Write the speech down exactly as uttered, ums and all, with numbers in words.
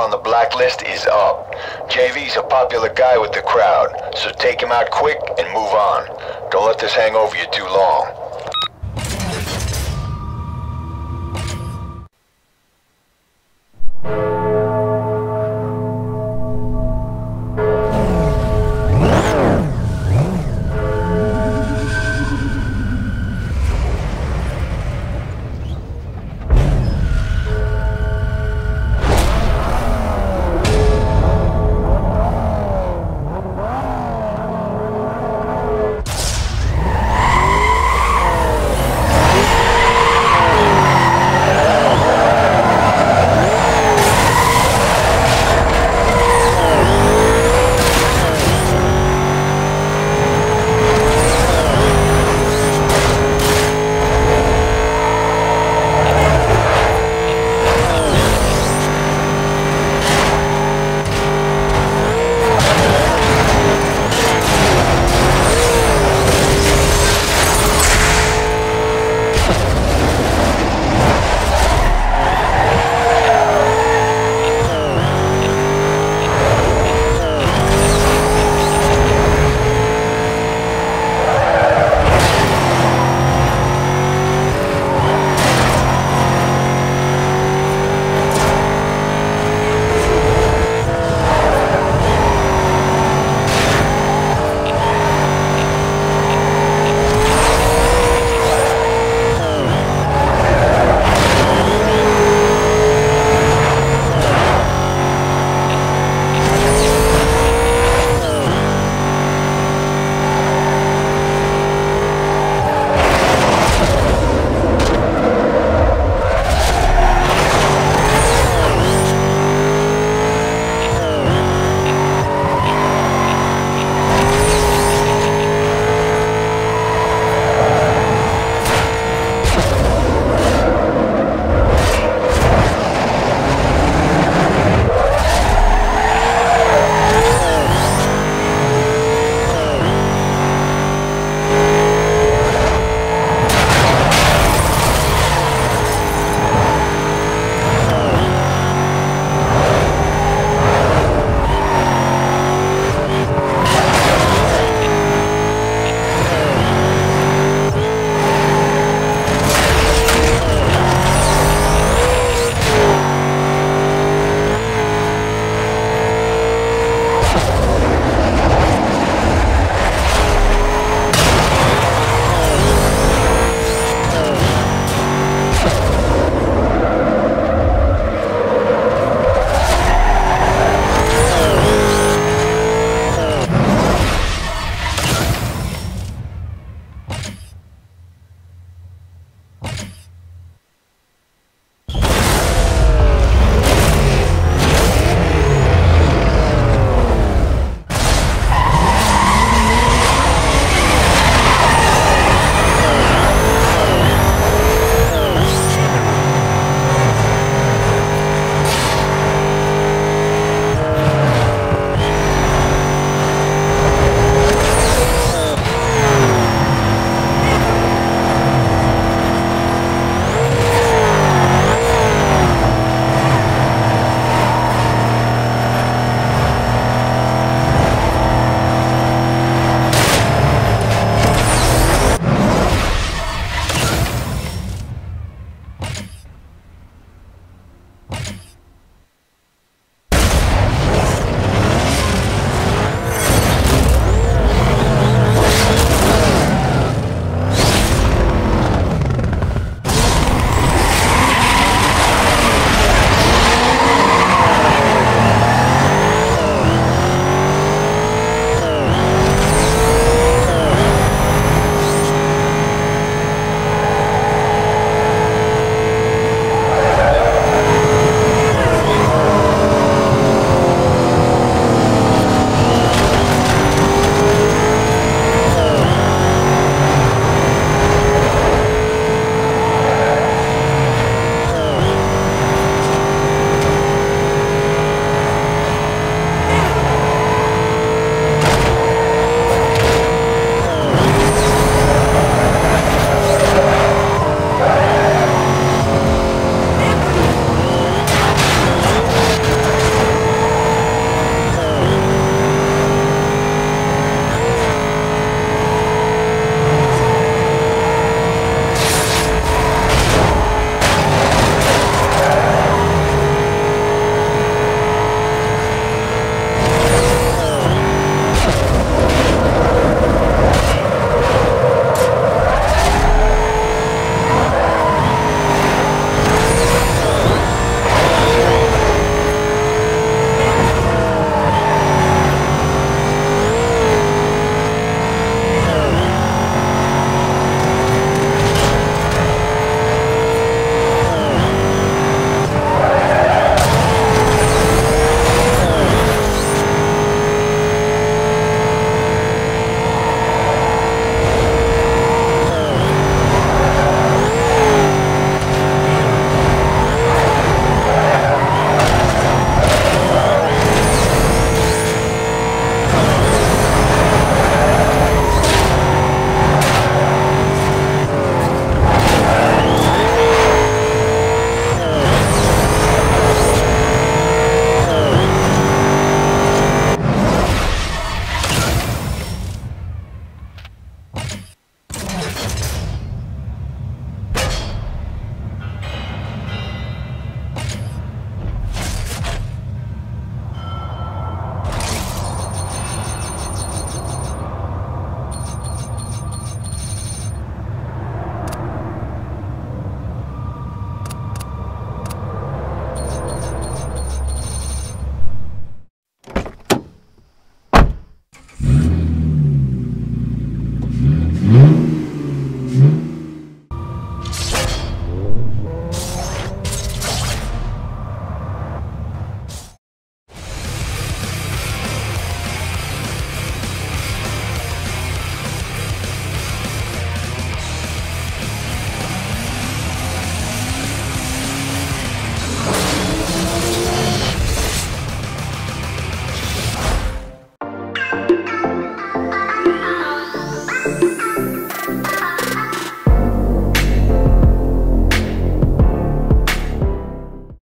on the blacklist is up. J V's a popular guy with the crowd, so take him out quick and move on. Don't let this hang over you too long.